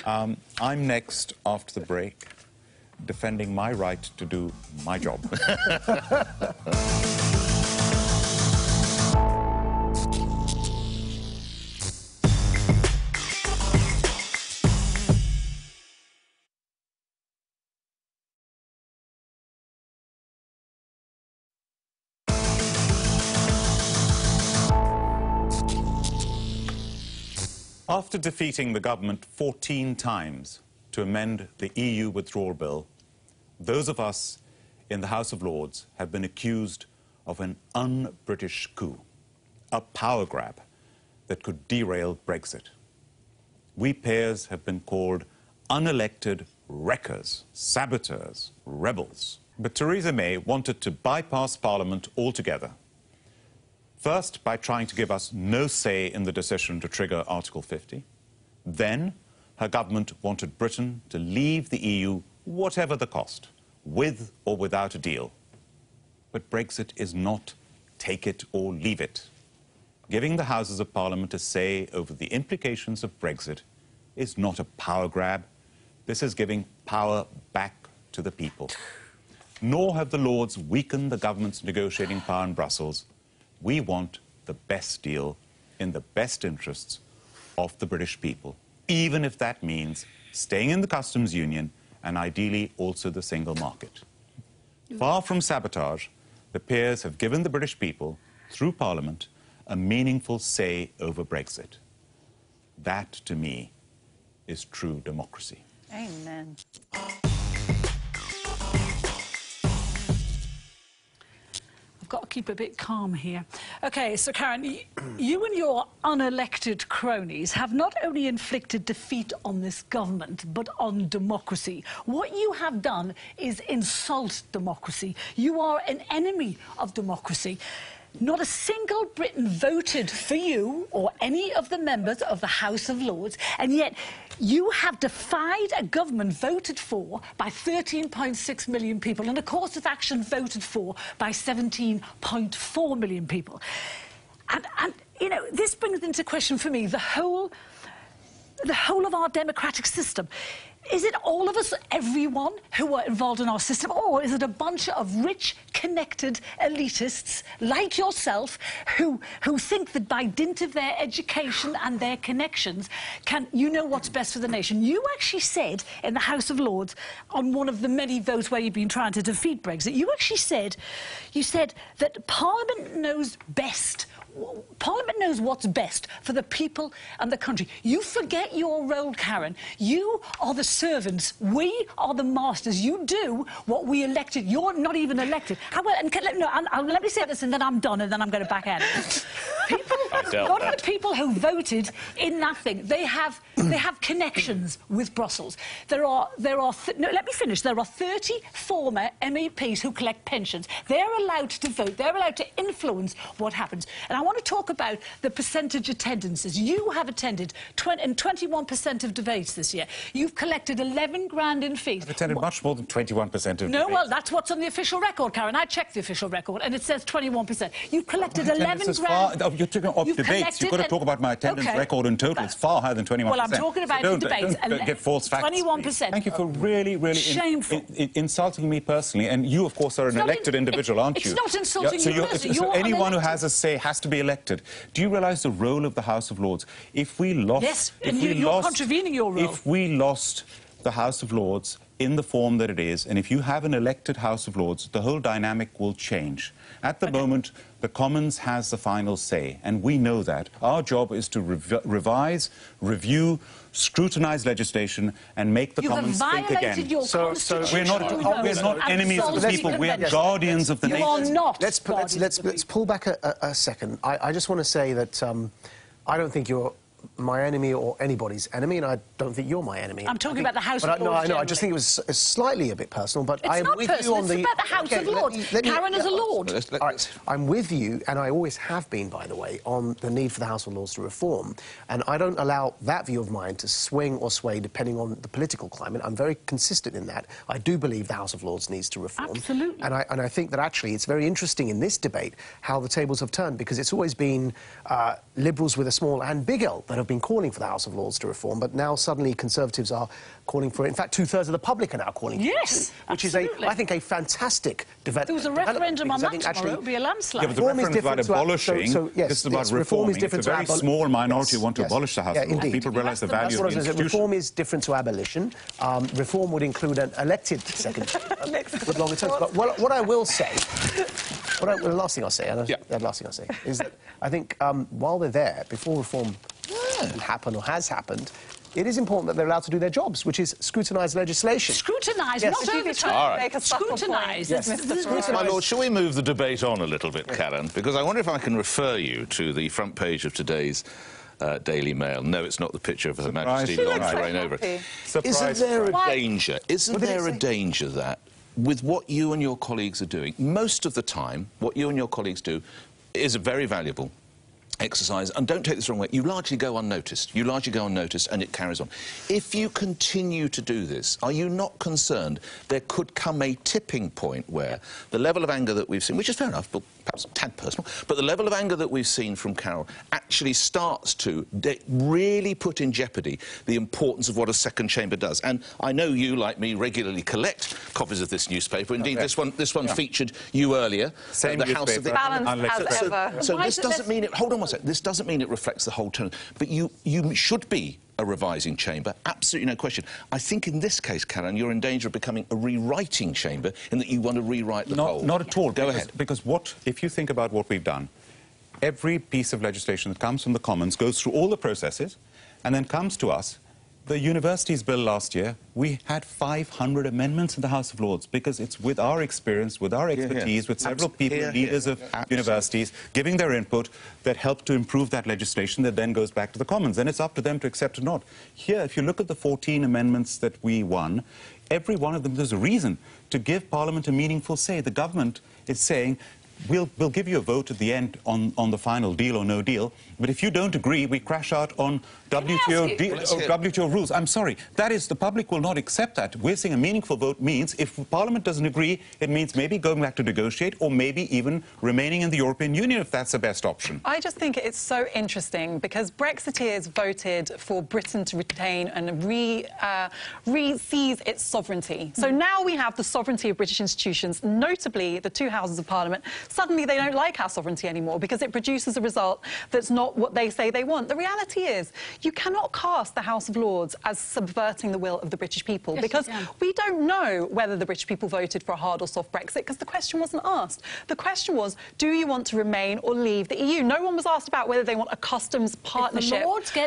Um, I'm next after the break, defending my right to do my job. After defeating the government fourteen times to amend the E U withdrawal bill, those of us in the House of Lords have been accused of an un-British coup, a power grab that could derail Brexit. We peers have been called unelected wreckers, saboteurs, rebels. But Theresa May wanted to bypass Parliament altogether. First, by trying to give us no say in the decision to trigger Article fifty. Then, her government wanted Britain to leave the E U, whatever the cost, with or without a deal. But Brexit is not take it or leave it. Giving the Houses of Parliament a say over the implications of Brexit is not a power grab. This is giving power back to the people. Nor have the Lords weakened the government's negotiating power in Brussels. We want the best deal in the best interests of the British people, even if that means staying in the customs union and ideally also the single market. Far from sabotage, the peers have given the British people, through Parliament, a meaningful say over Brexit. That, to me, is true democracy. Amen. I've got to keep a bit calm here. OK, so, Karen, you and your unelected cronies have not only inflicted defeat on this government, but on democracy. What you have done is insult democracy. You are an enemy of democracy. Not a single Briton voted for you or any of the members of the House of Lords, and yet you have defied a government voted for by thirteen point six million people and a course of action voted for by seventeen point four million people. And, and you know, this brings into question for me the whole, the whole of our democratic system. Is it all of us, everyone, who are involved in our system, or is it a bunch of rich, connected elitists like yourself who, who think that by dint of their education and their connections can you know what's best for the nation? You actually said in the House of Lords, on one of the many votes where you've been trying to defeat Brexit, you actually said, you said that Parliament knows best. Parliament knows what's best for the people and the country. You forget your role, Karen. You are the servants. We are the masters. You do what we elected. You're not even elected. I will, and can, let, no, I'll, let me say this, and then I'm done, and then I'm going to back out. People, not that. the people who voted in that thing. They have, they have connections with Brussels. There are, there are. Th no, let me finish. There are thirty former M E Ps who collect pensions. They're allowed to vote. They're allowed to influence what happens. And I I want to talk about the percentage attendances. You have attended twenty, and twenty-one percent of debates this year. You've collected eleven grand in fees. I've attended what? much more than twenty-one percent of debates. No, well, that's what's on the official record, Karen. I checked the official record, and it says twenty-one percent. You've collected eleven grand... Far, you're talking of You've debates. You've got to talk about my attendance okay. record in total. It's far higher than twenty-one percent. Well, I'm talking about so the debates. Don't, don't get false facts. twenty-one percent. Thank you for really, really Shameful. In, in, insulting me personally. And you, of course, are an elected in, individual, it, aren't it's you? It's not insulting yeah, so you. So you're anyone unelected. Who has a say has to be elected. Do you realise the role of the House of Lords? If we lost... Yes, if and we you're lost, contravening your role. If we lost the House of Lords in the form that it is, and if you have an elected House of Lords, the whole dynamic will change. At the okay. moment, the Commons has the final say, and we know that. Our job is to rev revise, review, scrutinise legislation, and make the you Commons think again. Your so, so we're not, oh, we're no, not no, enemies of the people. We're yes, guardians of the nation. You are not. Let's pu let's let's, let's pull back a, a, a second. I, I just want to say that um, I don't think you're my enemy or anybody's enemy, and I don't think you're my enemy. I'm talking think, about the House of Lords. I, no, I know. I just think it was uh, slightly a bit personal, but it's I am not with personal, you on the. It's about the House okay, of Lords. Let me, let me, Karen is a Lord. Let's, let's, all right, I'm with you, and I always have been, by the way, on the need for the House of Lords to reform, and I don't allow that view of mine to swing or sway depending on the political climate. I'm very consistent in that. I do believe the House of Lords needs to reform. Absolutely. And I and I think that actually it's very interesting in this debate how the tables have turned, because it's always been uh, Liberals with a small and big L that have been calling for the House of Lords to reform, but now suddenly Conservatives are calling for it. In fact, two-thirds of the public are now calling yes, for it, which absolutely. is, a, I think, a fantastic development. There was a referendum on that tomorrow. It would be a landslide. Yeah, but the referendendum is about abolishing. So, so, yes, this is about reform is different. It's a very small minority yes, want to yes, abolish the House yeah, of Lords. People realise the value of the institution. Reform is different to abolition. Um, reform would include an elected second with longer terms. But what, what I will say, what I, the last thing I'll say, yeah. the last thing I'll say is that I think um, while they're there, before reform can happen or has happened, it is important that they're allowed to do their jobs, which is scrutinise legislation. Scrutinise, yes. not overturn. Right. Scrutinise. Yes. My Lord, shall we move the debate on a little bit, Karen? Because I wonder if I can refer you to the front page of today's uh, Daily Mail. No, it's not the picture of Her Majesty Lord reign over it. Isn't there a danger? Isn't there a danger that, with what you and your colleagues are doing, most of the time, what you and your colleagues do is a very valuable exercise, and don't take this the wrong way, you largely go unnoticed. You largely go unnoticed and it carries on. If you continue to do this, are you not concerned there could come a tipping point where the level of anger that we've seen, which is fair enough, but perhaps a tad personal, but the level of anger that we've seen from Carol actually starts to really put in jeopardy the importance of what a second chamber does. And I know you, like me, regularly collect copies of this newspaper. Indeed, okay. this one this one yeah. featured you earlier. Same uh, the House of the Balance so, ever. So this doesn't mean it. Hold on. This doesn't mean it reflects the whole tone, but you, you should be a revising chamber, absolutely no question. I think in this case, Karen, you're in danger of becoming a rewriting chamber in that you want to rewrite the whole. Not at all. Go ahead. Because what, if you think about what we've done, every piece of legislation that comes from the Commons goes through all the processes and then comes to us. The universities bill last year, we had five hundred amendments in the House of Lords because it's with our experience, with our expertise, yeah, yeah. with several Abs people, yeah, leaders yeah, of yeah. universities, giving their input that helped to improve that legislation that then goes back to the Commons. Then it's up to them to accept or not. Here, if you look at the fourteen amendments that we won, every one of them, there's a reason to give Parliament a meaningful say. The government is saying, We'll, we'll give you a vote at the end on, on the final deal or no deal, but if you don't agree, we crash out on W T O, deal, W T O rules. I'm sorry. That is, the public will not accept that. We're saying a meaningful vote means if Parliament doesn't agree, it means maybe going back to negotiate or maybe even remaining in the European Union if that's the best option. I just think it's so interesting because Brexiteers voted for Britain to retain and re, uh, re-seize its sovereignty. So now we have the sovereignty of British institutions, notably the two houses of Parliament. Suddenly they don't like our sovereignty anymore because it produces a result that's not what they say they want. The reality is you cannot cast the House of Lords as subverting the will of the British people yes, because we don't know whether the British people voted for a hard or soft Brexit because the question wasn't asked. The question was, do you want to remain or leave the E U? No one was asked about whether they want a customs partnership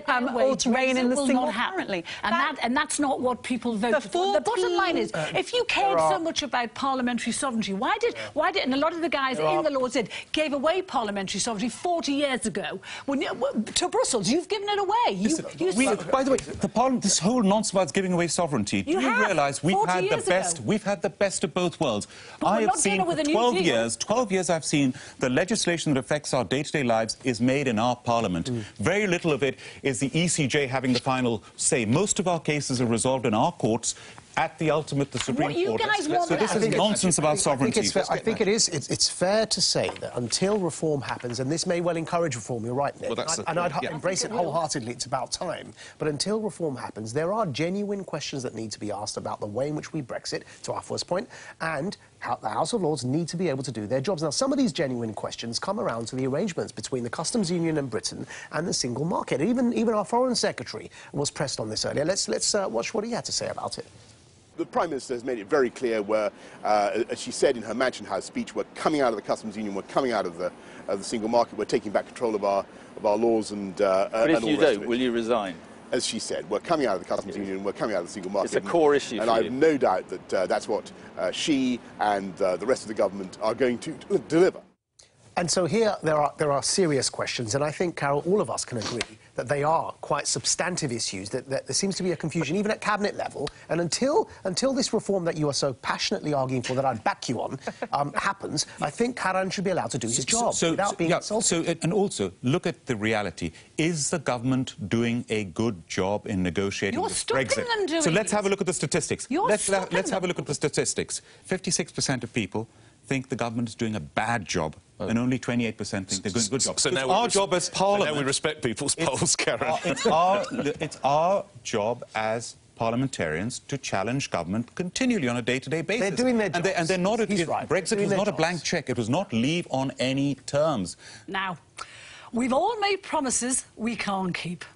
um, way, or to reign in the single apparently. And, that, that, and that's not what people voted the for. The bottom line is, um, if you cared so much about parliamentary sovereignty, why did, why did and a lot of the guys in the Lords did, gave away parliamentary sovereignty forty years ago when you, to Brussels. You've given it away. You, Listen, you we, by the way, the parliament, this whole nonsense about giving away sovereignty. You do you realise we've had the best? Ago. We've had the best of both worlds. But I have seen for twelve years. Twelve years I've seen the legislation that affects our day-to-day lives is made in our parliament. Mm. Very little of it is the E C J having the final say. Most of our cases are resolved in our courts. at the ultimate, the Supreme Court. What you guys want? So this is nonsense about sovereignty. I think, it's, I think it is. It's, it's fair to say that until reform happens, and this may well encourage reform. You're right, Nick. Well, that's and I, and I'd yeah. embrace it wholeheartedly. It's about time. But until reform happens, there are genuine questions that need to be asked about the way in which we Brexit. To our first point, and how the House of Lords need to be able to do their jobs. Now, some of these genuine questions come around to the arrangements between the customs union and Britain and the single market. Even even our foreign secretary was pressed on this earlier. Let's let's uh, watch what he had to say about it. The Prime Minister has made it very clear where, uh, as she said in her Mansion House speech, we're coming out of the customs union, we're coming out of the, of the single market, we're taking back control of our of our laws and. Uh, but if and all you don't, will you resign? As she said, we're coming out of the customs union, we're coming out of the single market. It's a core issue. And I have no doubt that uh, that's what uh, she and uh, the rest of the government are going to deliver. And so here there are, there are serious questions, and I think, Carol, all of us can agree that they are quite substantive issues, that, that there seems to be a confusion, even at cabinet level. And until, until this reform that you are so passionately arguing for, that I'd back you on, um, happens, I think Karen should be allowed to do his job so, so, without so, being yeah, insulted. So, and also, look at the reality. Is the government doing a good job in negotiating You're stopping Brexit? Them doing so let's have a look at the statistics. You're let's let's them. have a look at the statistics. fifty-six percent of people think the government is doing a bad job, oh. and only twenty-eight percent think they're doing a good job. So it's now our job as Parliament... So now we respect people's it's polls, Karen. Our, it's, our, it's our job as parliamentarians to challenge government continually on a day-to-day basis. They're doing their jobs. And, they, and they're not... He's it, right. Brexit was not jobs. a blank cheque. It was not leave on any terms. Now, we've all made promises we can't keep.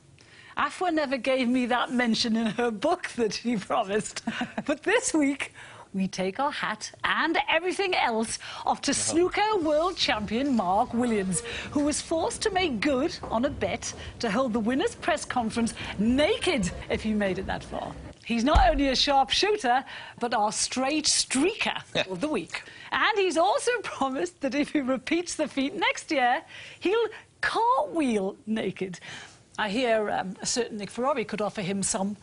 Afua never gave me that mention in her book that she promised. But this week... we take our hat and everything else off to snooker world champion Mark Williams, who was forced to make good on a bet to hold the winner's press conference naked if he made it that far. He's not only a sharp shooter, but our straight streaker of the week. And he's also promised that if he repeats the feat next year, he'll cartwheel naked. I hear um, a certain Nick Ferrari could offer him some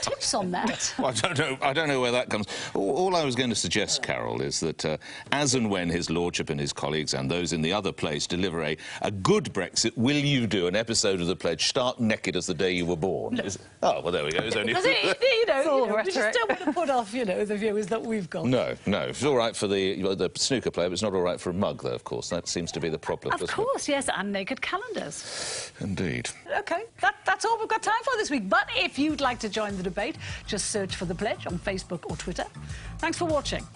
tips on that. Well, I don't know. I don't know where that comes. All, all I was going to suggest, Carol, is that uh, as and when his lordship and his colleagues and those in the other place deliver a, a good Brexit, will you do an episode of The Pledge stark naked as the day you were born? No. Is, oh, well, there we go. It's only it, you know, you know we just don't want to put off, you know, the viewers that we've got. No, no. It's all right for the the snooker player, but it's not all right for a mug, though. Of course, that seems to be the problem. Of course, it? yes, and naked calendars. Indeed. OK, that, that's all we've got time for this week. But if you'd like to join the debate, just search for The Pledge on Facebook or Twitter. Thanks for watching.